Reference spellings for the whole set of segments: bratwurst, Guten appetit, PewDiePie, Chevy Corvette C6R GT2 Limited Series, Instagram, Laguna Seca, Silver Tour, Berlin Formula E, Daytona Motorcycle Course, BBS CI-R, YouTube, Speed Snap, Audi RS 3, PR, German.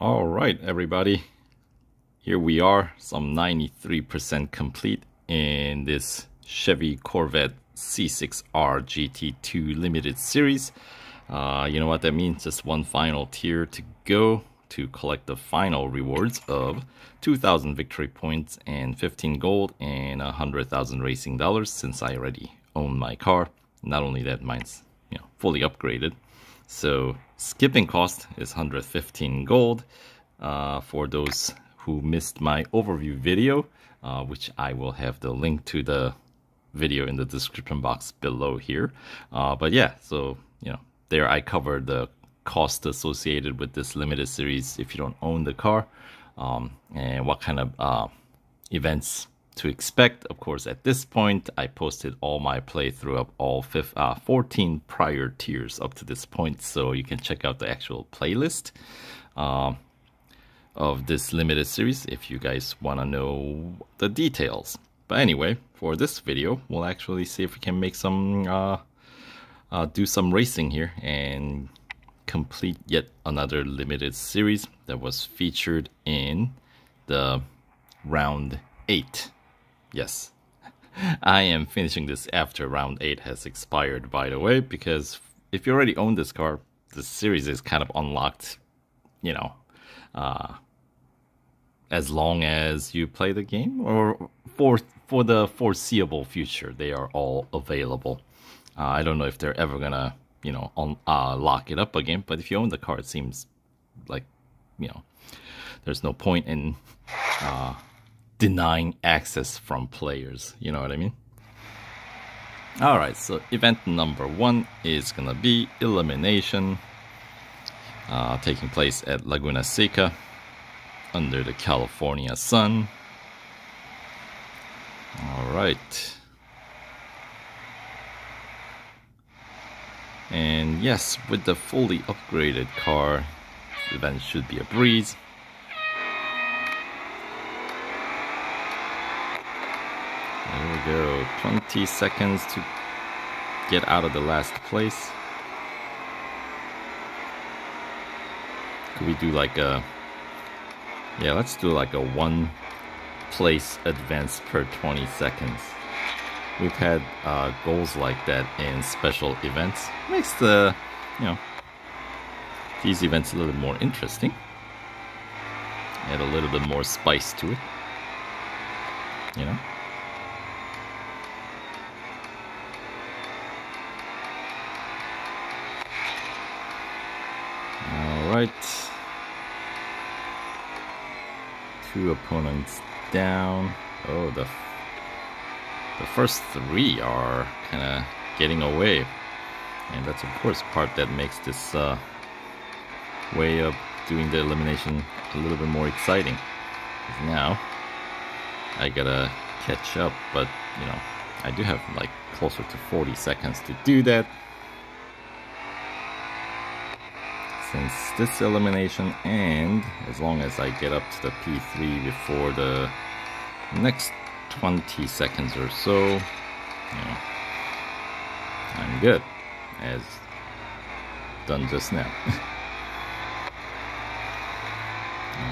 All right, everybody, here we are, some 93% complete in this Chevy Corvette C6R GT2 Limited Series. You know what that means, just one final tier to go to collect the final rewards of 2,000 victory points and 15 gold and 100,000 racing dollars, since I already own my car. Not only that, mine's, you know, fully upgraded. So skipping cost is 115 gold for those who missed my overview video, which I will have the link to the video in the description box below here. But yeah, so, you know, there I covered the cost associated with this limited series if you don't own the car, and what kind of events to expect. Of course, at this point, I posted all my playthrough of all 14 prior tiers up to this point, so you can check out the actual playlist of this limited series if you guys want to know the details. But anyway, for this video, we'll actually see if we can make some do some racing here and complete yet another limited series that was featured in the round 8. Yes, I am finishing this after round 8 has expired, by the way, because if you already own this car, the series is kind of unlocked, you know, as long as you play the game, or for the foreseeable future, they are all available. I don't know if they're ever gonna, you know, lock it up again, but if you own the car, it seems like, you know, there's no point in denying access from players, you know what I mean? Alright, so event number 1 is gonna be elimination, taking place at Laguna Seca under the California sun. Alright. And yes, with the fully upgraded car, the event should be a breeze. There we go, 20 seconds to get out of the last place. Could we do like a, yeah, let's do like a 1 place advance per 20 seconds. We've had goals like that in special events. Makes the, you know, these events a little more interesting. Add a little bit more spice to it, you know. Alright, 2 opponents down. Oh, the first 3 are kind of getting away, and that's of course part that makes this way of doing the elimination a little bit more exciting. Now I gotta catch up, but you know, I do have like closer to 40 seconds to do that, since this elimination, and as long as I get up to the P3 before the next 20 seconds or so, you know, I'm good, as done just now.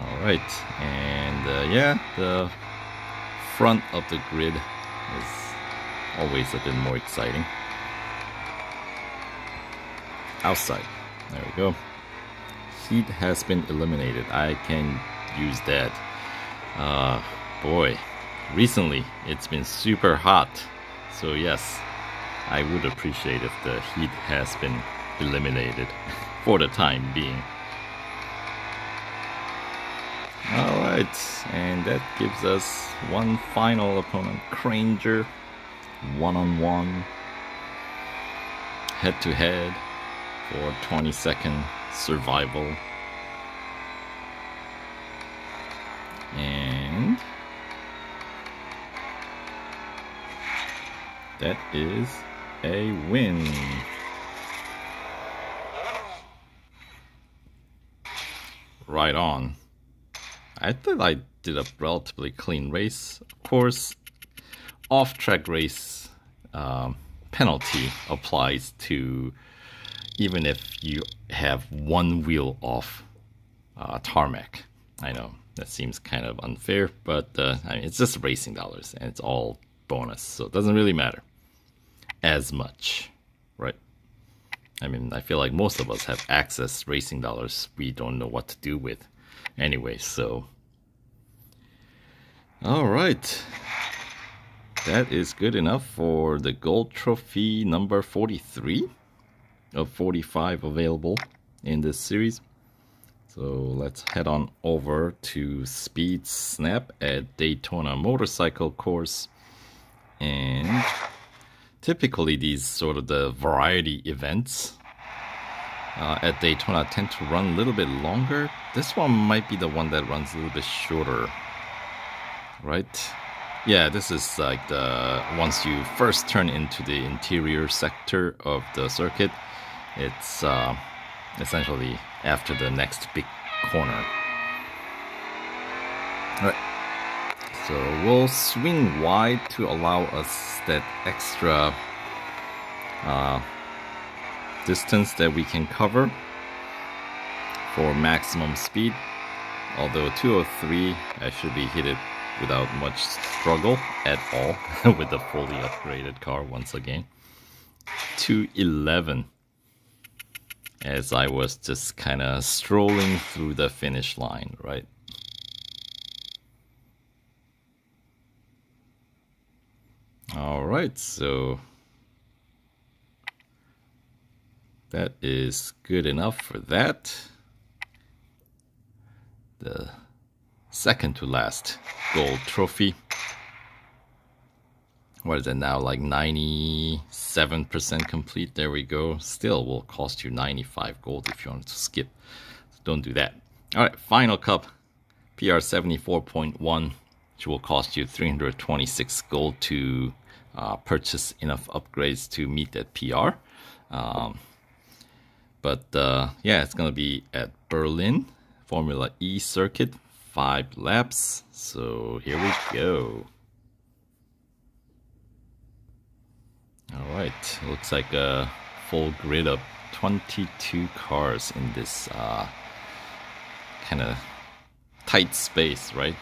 Alright, and yeah, the front of the grid is always a bit more exciting. Outside, there we go. Heat has been eliminated. I can use that. Boy, recently it's been super hot, so yes, I would appreciate if the heat has been eliminated for the time being. Alright, and that gives us one final opponent, Granger, one-on-one, head-to-head for 20-second survival. And that is a win. Right on. I thought I did a relatively clean race. Of course, off-track race penalty applies to even if you have one wheel off. tarmac. I know that seems kind of unfair, but I mean, it's just racing dollars and it's all bonus, so it doesn't really matter as much, right? I mean, I feel like most of us have access racing dollars we don't know what to do with anyway, so. All right. That is good enough for the gold trophy number 43 of 45 available in this series. So let's head on over to Speed Snap at Daytona Motorcycle Course. And typically these sort of the variety events at Daytona tend to run a little bit longer. This one might be the one that runs a little bit shorter, right? Yeah, this is like the once you first turn into the interior sector of the circuit, it's essentially after the next big corner. All right, so we'll swing wide to allow us that extra distance that we can cover for maximum speed. Although 203, I should be hit it without much struggle at all with the fully upgraded car once again. 211 as I was just kind of strolling through the finish line, right? All right, so that is good enough for that. The second to last gold trophy. What is it now? Like 97% complete. There we go. Still will cost you 95 gold if you want to skip. So don't do that. All right, final cup, PR 74.1, which will cost you 326 gold to purchase enough upgrades to meet that PR. Yeah, it's gonna be at Berlin Formula E circuit. 5 laps, so here we go. All right, looks like a full grid of 22 cars in this kind of tight space, right?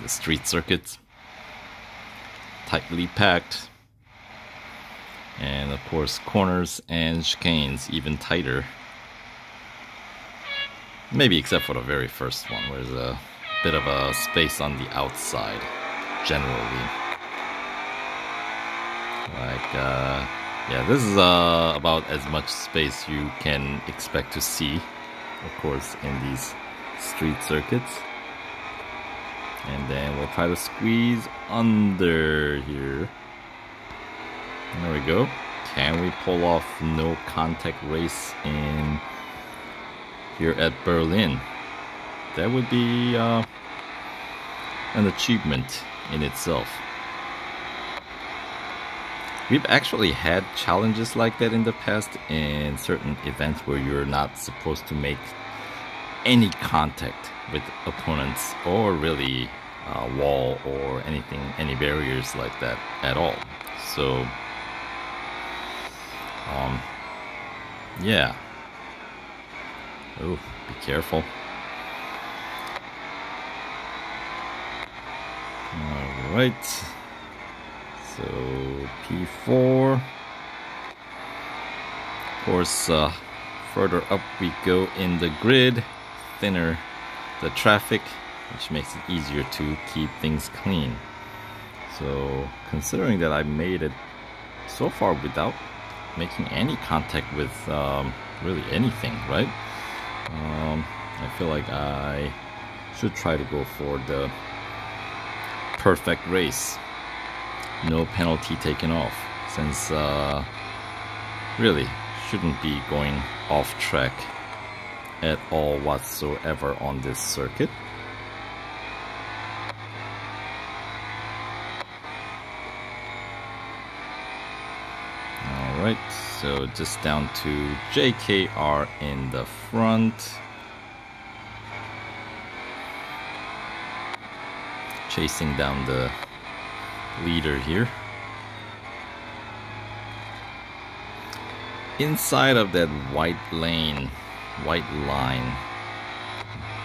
The street circuits, tightly packed, and of course corners and chicanes even tighter. Maybe except for the very first one, where there's a bit of a space on the outside, generally. Like, yeah, this is about as much space you can expect to see, of course, in these street circuits. And then we'll try to squeeze under here. There we go. Can we pull off no contact race in here at Berlin? That would be an achievement in itself. We've actually had challenges like that in the past in certain events where you're not supposed to make any contact with opponents or really a wall or anything, any barriers like that at all. So, yeah. Oh, be careful. All right, so P4. Of course, further up we go in the grid, thinner the traffic, which makes it easier to keep things clean. So considering that I made it so far without making any contact with really anything, right? I feel like I should try to go for the perfect race, no penalty taken off, since really shouldn't be going off track at all whatsoever on this circuit. Alright, so just down to JKR in the front. Chasing down the leader here. Inside of that white line,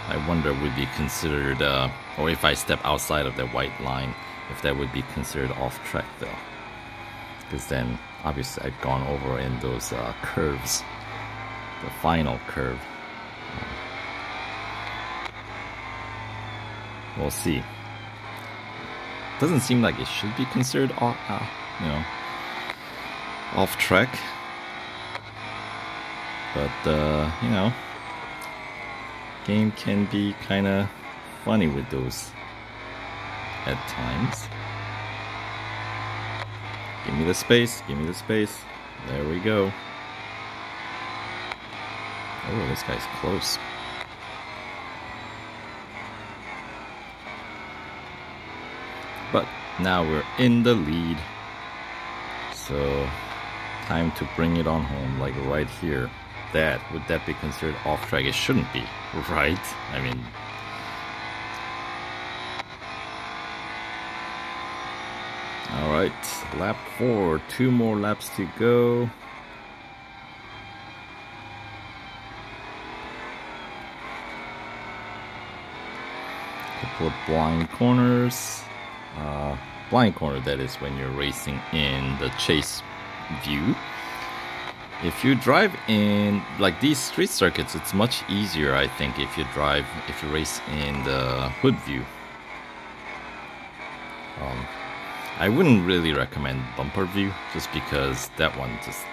I wonder would be considered, or if I step outside of that white line, if that would be considered off track though. Because then obviously I've gone over in those curves, the final curve. We'll see. Doesn't seem like it should be considered off, you know, off track. But you know, game can be kind of funny with those at times. Give me the space. Give me the space. There we go. Oh, this guy's close. But now we're in the lead, so time to bring it on home, like right here. That would that be considered off track? It shouldn't be, right? I mean, all right, lap 4, 2 more laps to go. Couple of blind corners. Blind corner, that is when you're racing in the chase view. If you drive in like these street circuits, it's much easier, I think, if you drive, if you race in the hood view. I wouldn't really recommend bumper view, just because that one just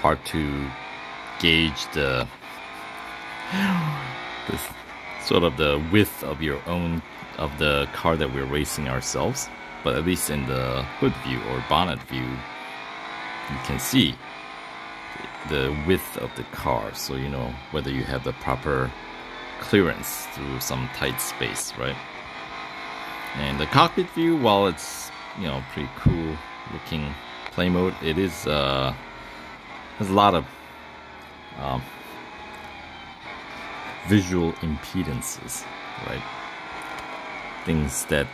hard to gauge the this sort of the width of your own of the car that we're racing ourselves. But at least in the hood view or bonnet view, you can see the width of the car, so you know whether you have the proper clearance through some tight space, right? And the cockpit view, while it's, you know, pretty cool looking play mode, it is there's a lot of visual impedances, right? Things that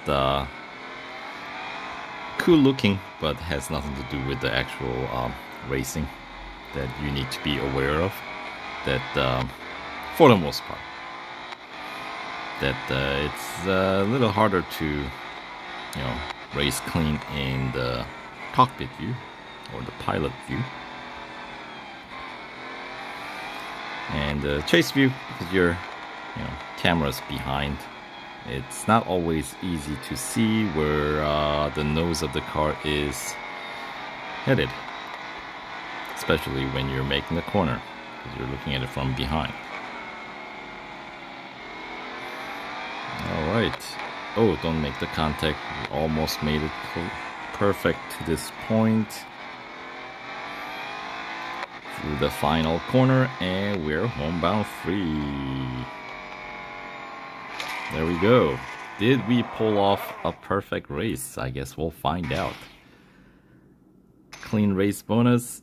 cool looking but has nothing to do with the actual racing, that you need to be aware of, that for the most part, that it's a little harder to, you know, race clean in the cockpit view or the pilot view. And the chase view, because your, you know, camera's behind, it's not always easy to see where the nose of the car is headed, especially when you're making the corner, because you're looking at it from behind. All right. Oh, don't make the contact. We almost made it perfect to this point. Through the final corner, and we're homebound free. There we go. Did we pull off a perfect race? I guess we'll find out. Clean race bonus.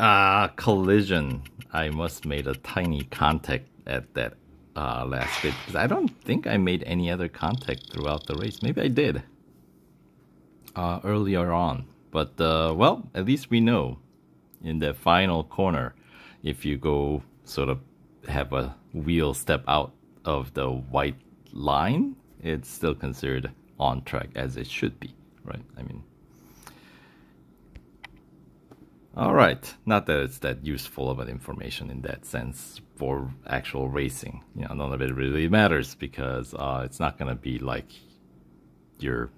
Ah, collision. I must made a tiny contact at that last bit, because I don't think I made any other contact throughout the race. Maybe I did earlier on. But well, at least we know in the final corner, if you go sort of have a wheel step out of the white line, it's still considered on track, as it should be, right? I mean, all right, not that it's that useful of an information in that sense for actual racing, you know, none of it really matters, because it's not going to be like you're,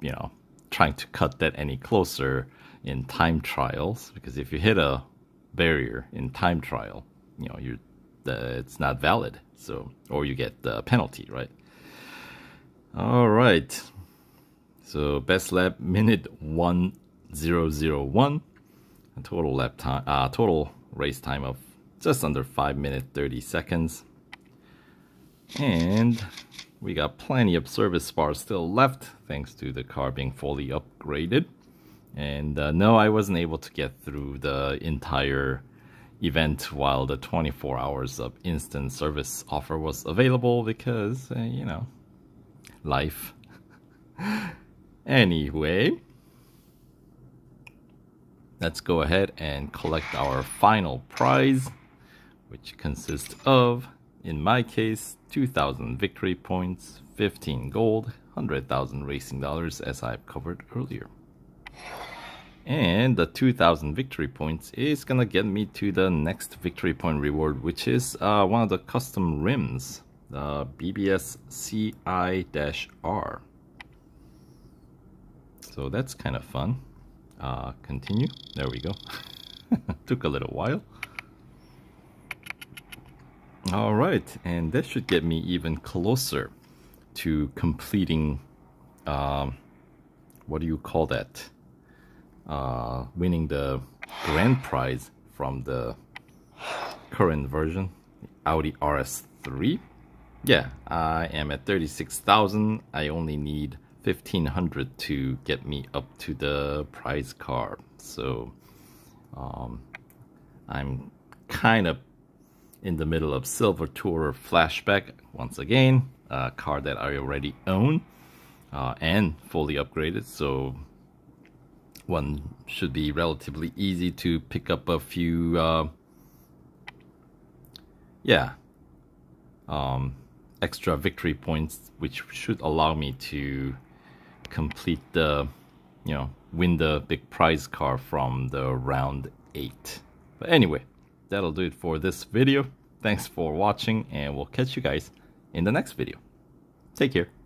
you know, trying to cut that any closer in time trials, because if you hit a barrier in time trial, you know, you're it's not valid, so, or you get the penalty, right? All right, so best lap, minute 1001, a total lap time, total race time of just under 5 minutes 30 seconds, and we got plenty of service bars still left, thanks to the car being fully upgraded. And no, I wasn't able to get through the entire event while the 24 hours of instant service offer was available, because you know, life. Anyway, let's go ahead and collect our final prize, which consists of In my case, 2,000 victory points, 15 gold, 100,000 racing dollars as I've covered earlier. And the 2,000 victory points is gonna get me to the next victory point reward, which is one of the custom rims, the BBS CI-R. So that's kind of fun. Continue. There we go. Took a little while. Alright, and that should get me even closer to completing, what do you call that? Winning the grand prize from the current version, Audi RS 3. Yeah, I am at 36,000. I only need 1,500 to get me up to the prize car. So I'm kind of in the middle of Silver Tour flashback once again, a car that I already own and fully upgraded, so one should be relatively easy to pick up a few extra victory points, which should allow me to complete the, you know, win the big prize car from the round 8. But anyway, that'll do it for this video. Thanks for watching, and we'll catch you guys in the next video. Take care.